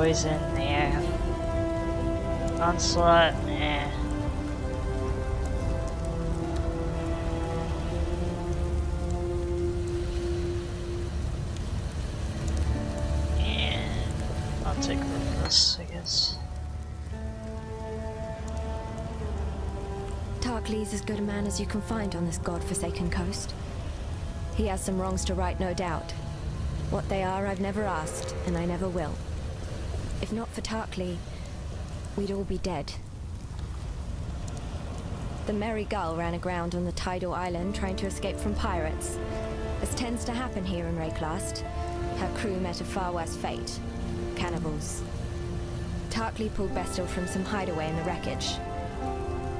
Poison, yeah. Onslaught, yeah. And I'll take reverse, I guess. Tarkleigh's as good a man as you can find on this godforsaken coast. He has some wrongs to right, no doubt. What they are, I've never asked, and I never will. If not for Tarkleigh, we'd all be dead. The Merry Gull ran aground on the Tidal Island trying to escape from pirates. As tends to happen here in Wraeclast, her crew met a far worse fate. Cannibals. Tarkleigh pulled Bestel from some hideaway in the wreckage.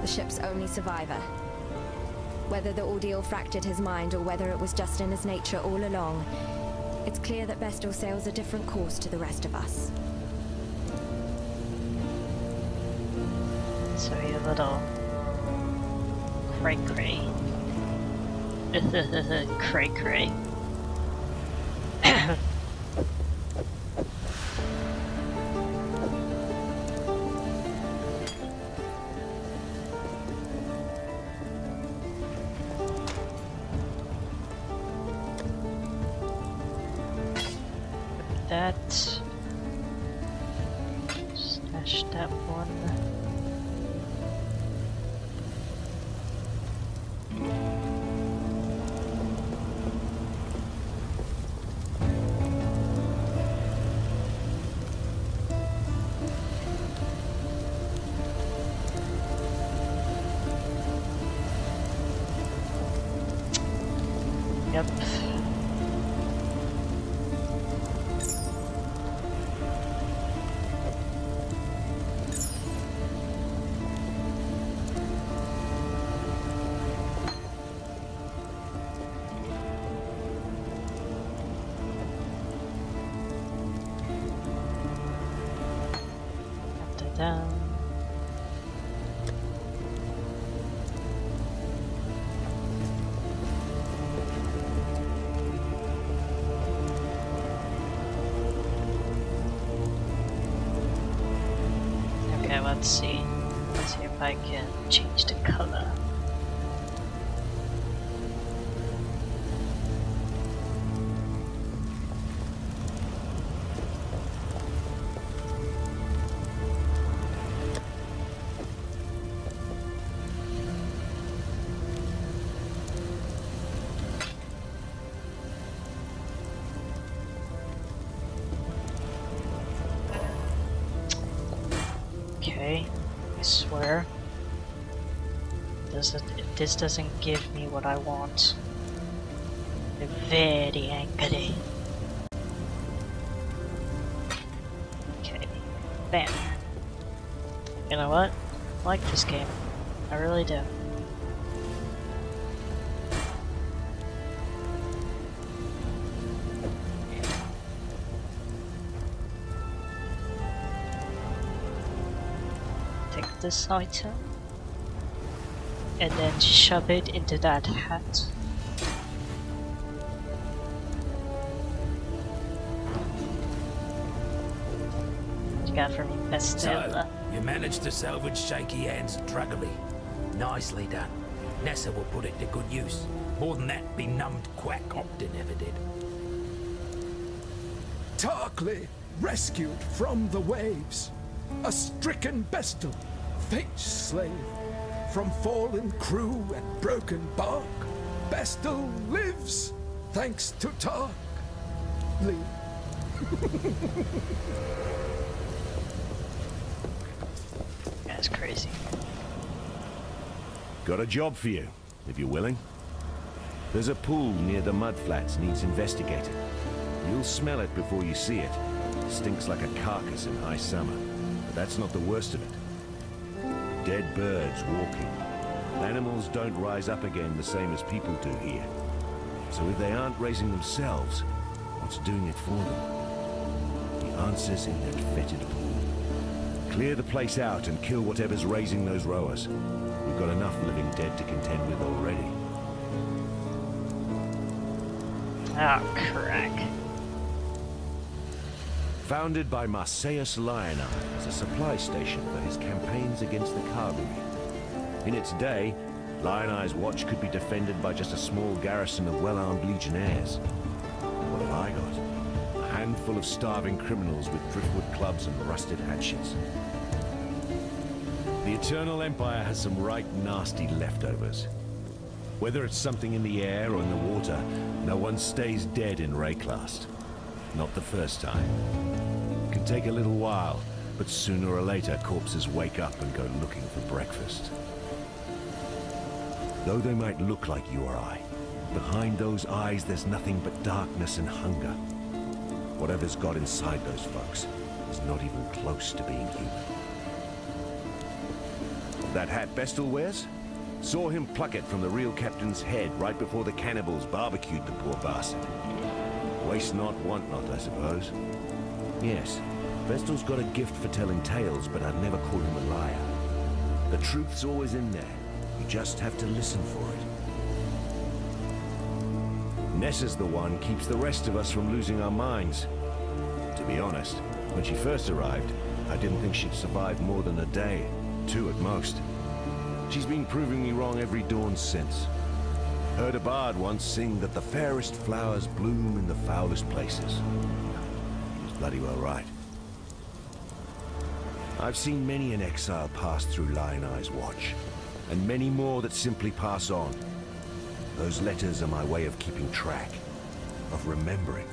The ship's only survivor. Whether the ordeal fractured his mind or whether it was just in his nature all along, it's clear that Bestel sails a different course to the rest of us. So you little cray-cray. Cray-cray. Yep. Let's see if I can change the color. This doesn't give me what I want. I'm very angry. Okay, bam. You know what? I like this game. I really do. Take this item. And then shove it into that hat. What you got for me, Bestola? So, you managed to salvage shaky hands and Truggerly. Nicely done. Nessa will put it to good use. More than that benumbed quack Optin ever did. Tarkleigh rescued from the waves. A stricken Bestel, fate's slave. From fallen crew and broken bark, Bestel lives, thanks to Tarkleigh. That's crazy. Got a job for you, if you're willing. There's a pool near the mudflats needs investigated. You'll smell it before you see it. Stinks like a carcass in high summer, but that's not the worst of it. Dead birds walking. Animals don't rise up again the same as people do here. So if they aren't raising themselves, what's doing it for them? The answer's in that fetid pool. Clear the place out and kill whatever's raising those rowers. We've got enough living dead to contend with already. Ah, crack. Founded by Marceus Lioneye as a supply station for his campaigns against the Karui. In its day, Lioneye's watch could be defended by just a small garrison of well-armed legionnaires. What have I got? A handful of starving criminals with driftwood clubs and rusted hatchets. The Eternal Empire has some right nasty leftovers. Whether it's something in the air or in the water, no one stays dead in Wraeclast. Not the first time. It can take a little while, but sooner or later corpses wake up and go looking for breakfast. Though they might look like you or I, behind those eyes there's nothing but darkness and hunger. Whatever's got inside those folks is not even close to being human. That hat Bestel wears? Saw him pluck it from the real captain's head right before the cannibals barbecued the poor bastard. Waste not, want not, I suppose. Yes, Bestel's got a gift for telling tales, but I'd never call him a liar. The truth's always in there. You just have to listen for it. Nessa's the one keeps the rest of us from losing our minds. To be honest, when she first arrived, I didn't think she'd survive more than a day, 2 at most. She's been proving me wrong every dawn since. Heard a bard once sing that the fairest flowers bloom in the foulest places. She's bloody well right. I've seen many an exile pass through Lioneye's watch. And many more that simply pass on. Those letters are my way of keeping track, of remembering.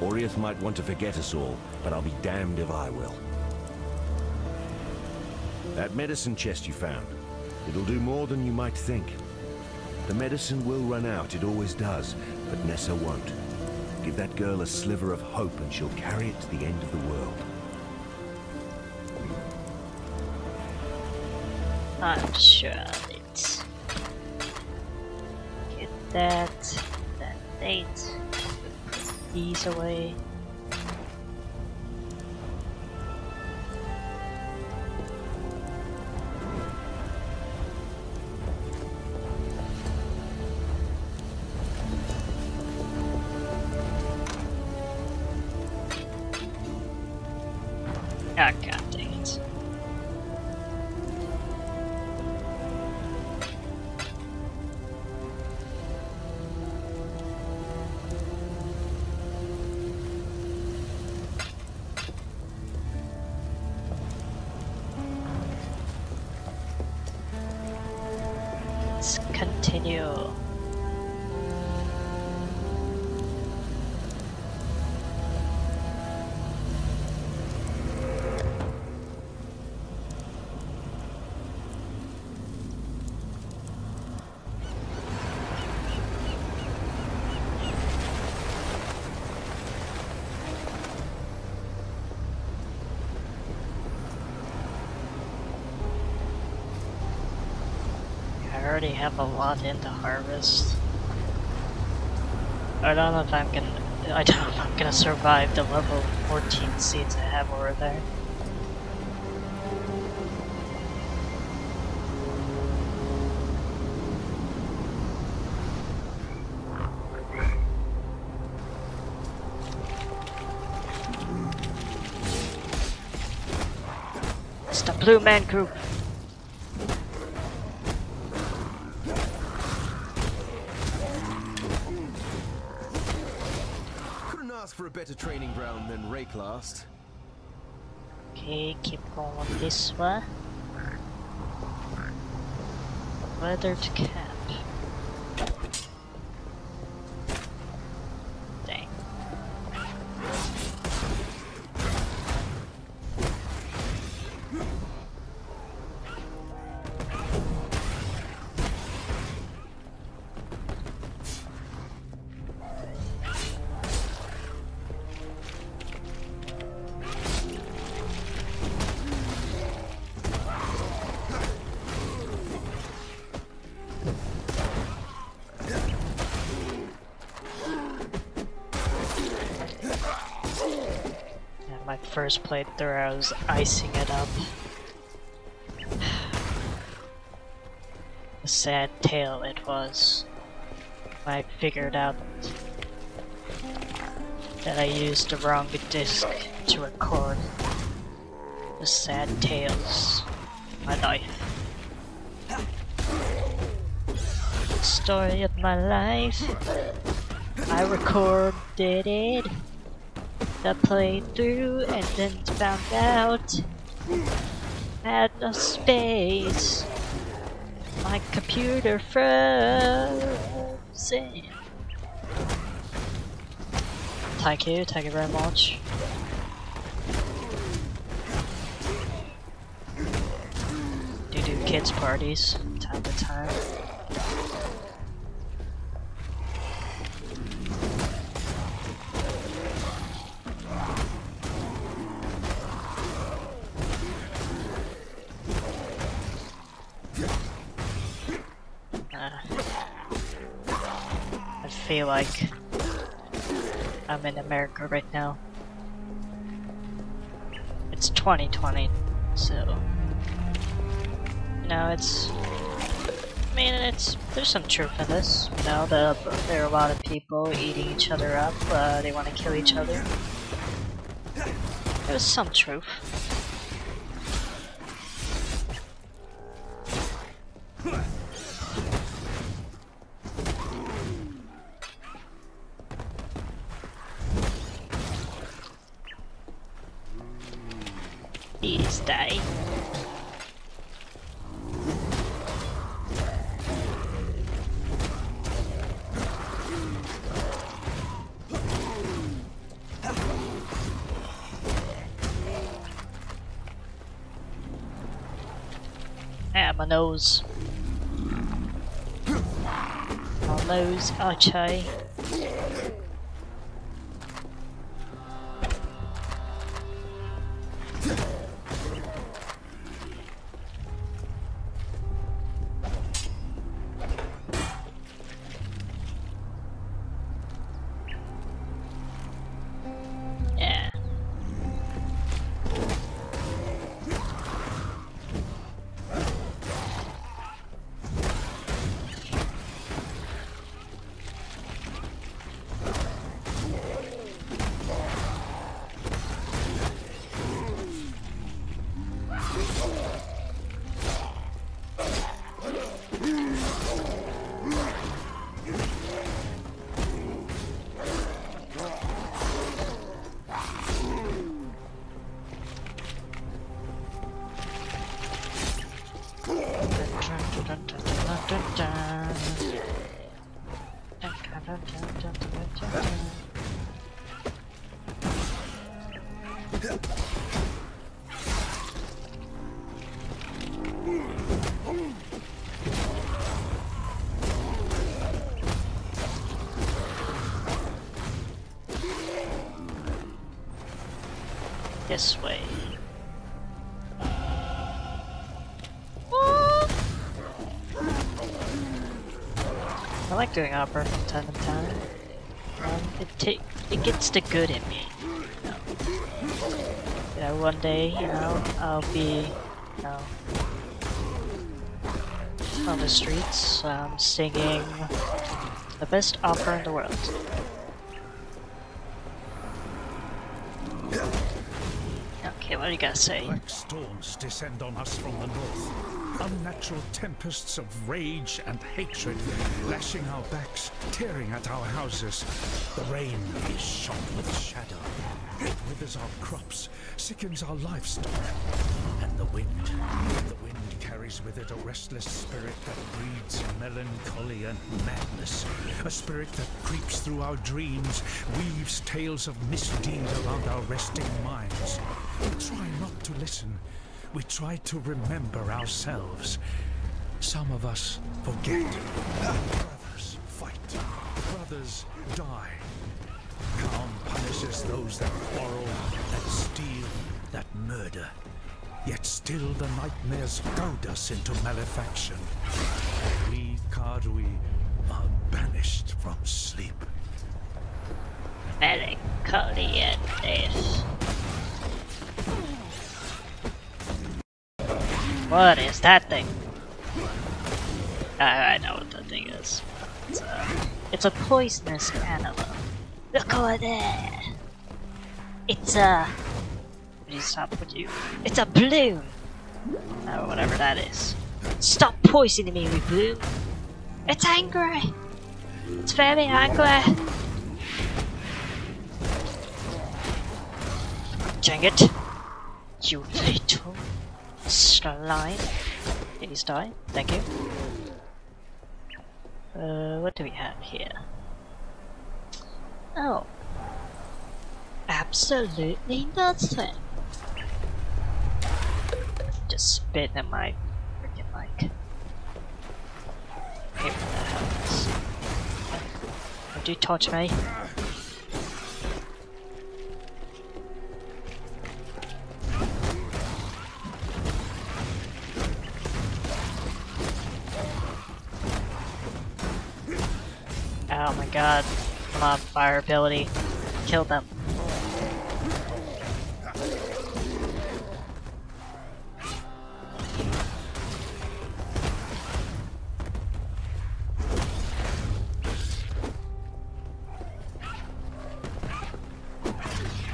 Oriath might want to forget us all, but I'll be damned if I will. That medicine chest you found, it'll do more than you might think. The medicine will run out, it always does, but Nessa won't. Give that girl a sliver of hope and she'll carry it to the end of the world. I'm sure of it. Get that date, put these away. I already have a lot in to harvest. I don't know if I'm gonna. I don't know if I'm gonna survive the level 14 seeds I have over there. It's the Blue Man Group. Better training ground than Wraeclast. Okay, keep going this way. Weathered cap. Dang. First playthrough, I was icing it up. A sad tale it was. I figured out that I used the wrong disc to record the sad tales of my life. The story of my life, I recorded it, the playthrough, and then found out I had no space. My computer froze. Thank you very much. You do kids parties time to time. I feel like I'm in America right now. It's 2020, so you know, it's, I mean, it's, there's some truth in this. You know, there are a lot of people eating each other up. They want to kill each other. There's some truth. Day. Ah, my nose. My nose, okay. This way. I like doing opera from time to time. It gets the good in me. You know, one day, you know, I'll be, you know, on the streets singing the best opera in the world. Okay, what do you gotta say? Black storms descend on us from the north. Unnatural tempests of rage and hatred, lashing our backs, tearing at our houses. The rain is shot with shadow. It withers our crops, sickens our livestock. And the wind carries with it a restless spirit that breeds melancholy and madness. A spirit that creeps through our dreams, weaves tales of misdeed around our resting minds. We try not to listen. We try to remember ourselves. Some of us forget. Brothers fight. Brothers die. Calm punishes those that quarrel, that steal, that murder. Yet still the nightmares goad us into malefaction. We, Karui, are banished from sleep. Melancholy and death. What is that thing? I know what that thing is. It's a poisonous animal. Look over there! It's a... Please stop with you. It's a bloom! Or whatever that is. Stop poisoning me with bloom! It's angry! It's very angry! Dang it! You little slime! Please die. Thank you. What do we have here? Oh. Absolutely nothing. Just spit at my freaking mic. Okay, what the hell is this? Would you touch me? Oh my god, come on, fire ability. Kill them.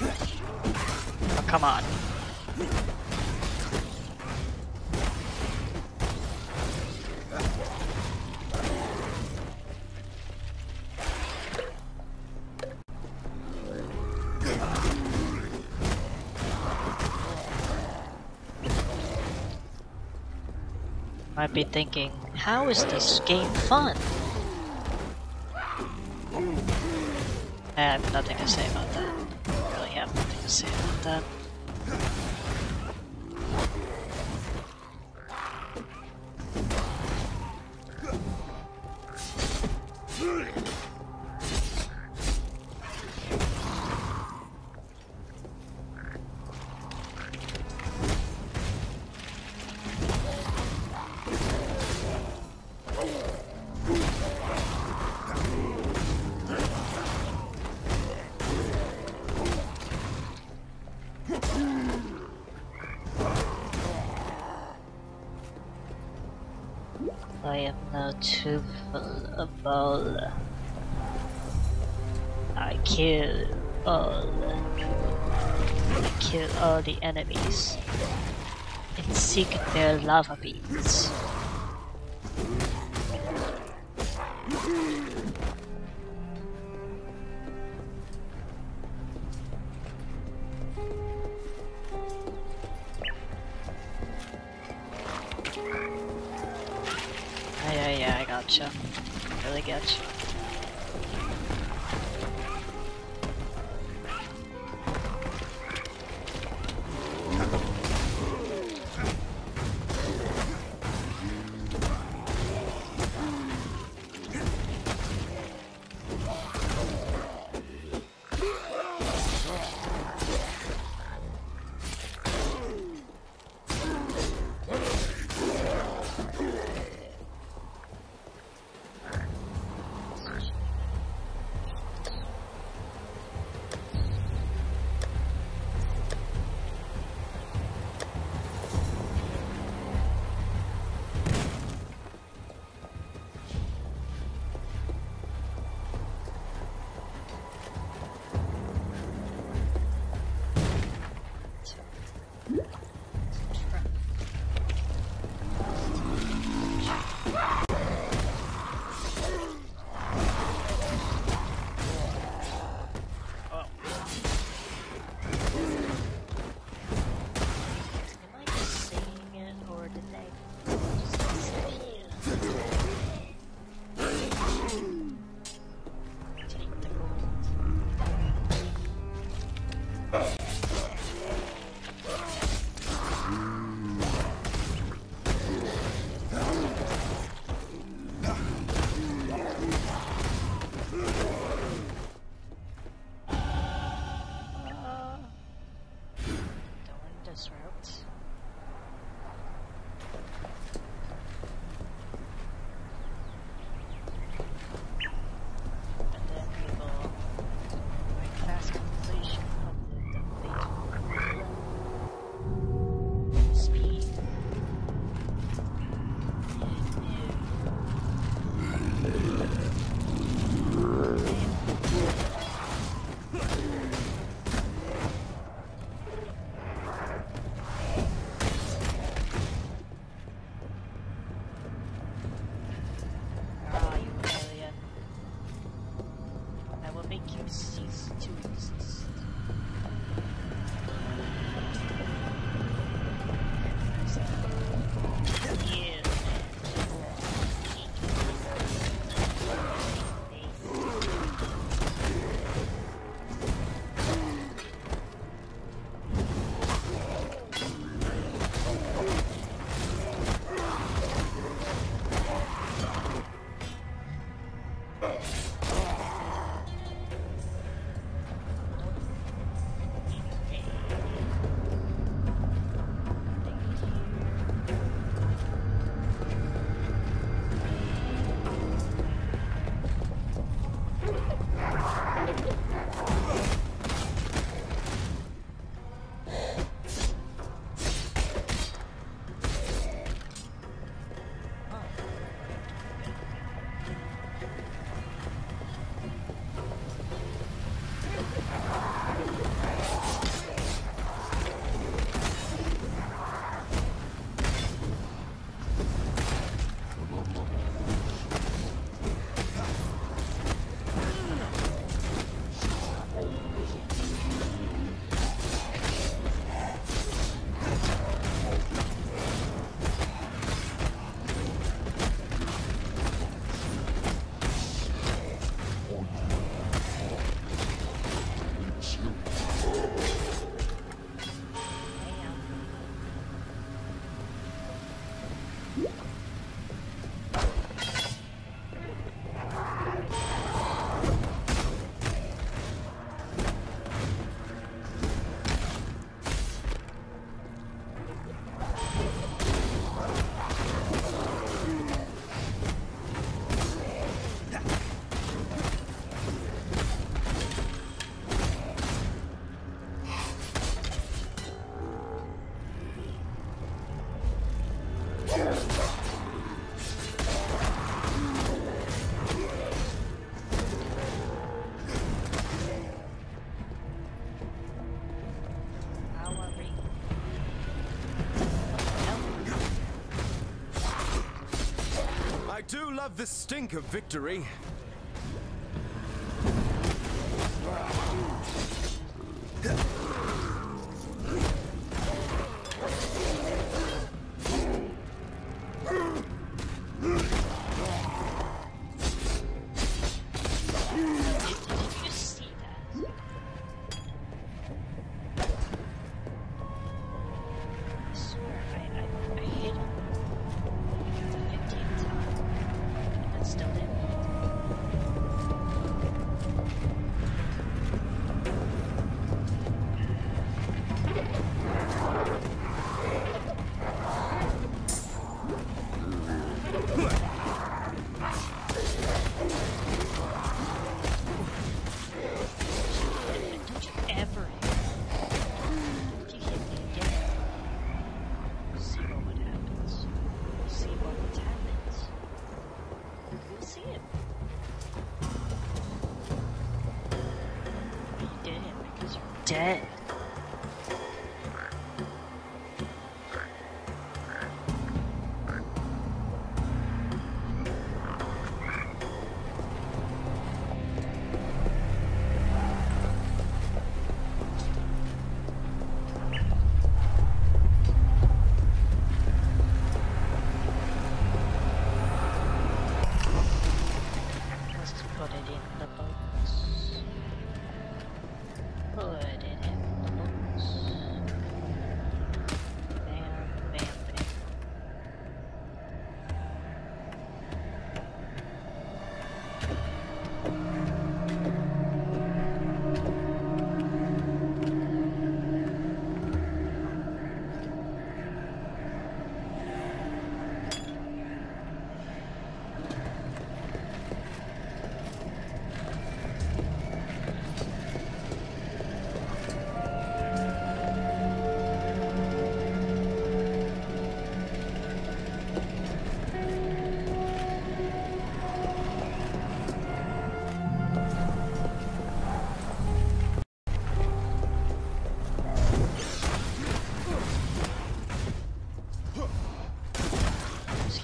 Oh, come on. Might be thinking, how is this game fun? I have nothing to say about that. I really have nothing to say about that. I am now too full of all. I kill all. I kill all the enemies and seek their lava beads. Really gotcha. make you cease to exist. I do love the stink of victory.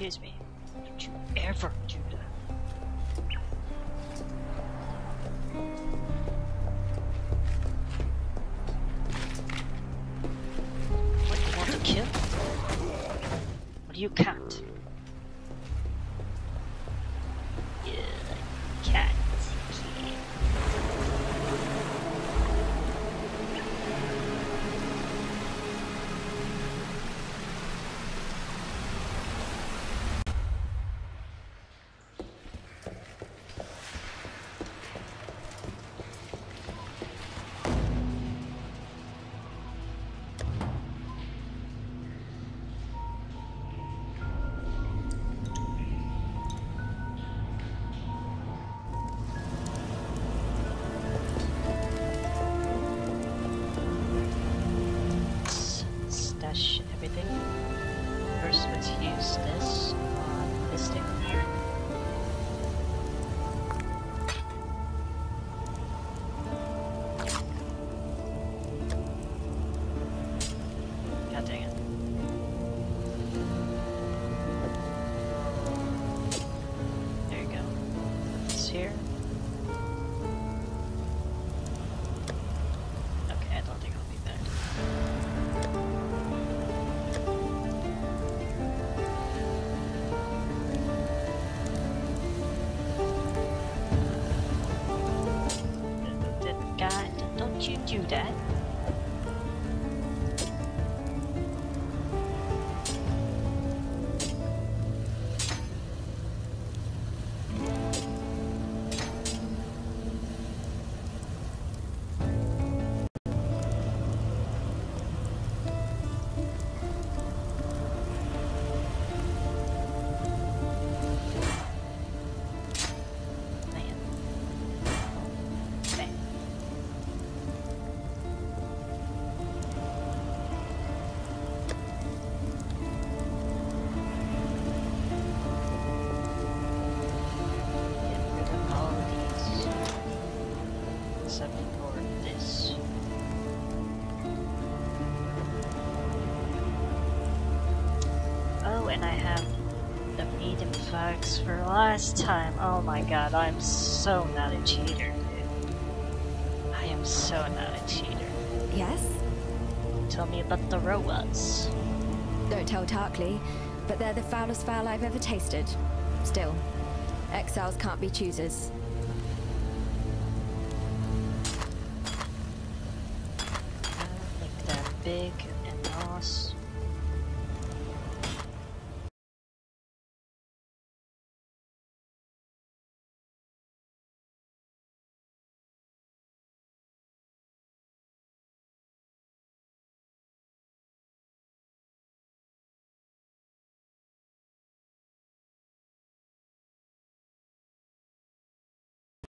Excuse me, don't you ever do that. you can't. For last time. Oh my god, I'm so not a cheater, dude. I am so not a cheater. Yes? Tell me about the robots. Don't tell Tarkleigh, but they're the foulest foul I've ever tasted. Still, exiles can't be choosers. Make that big and awesome.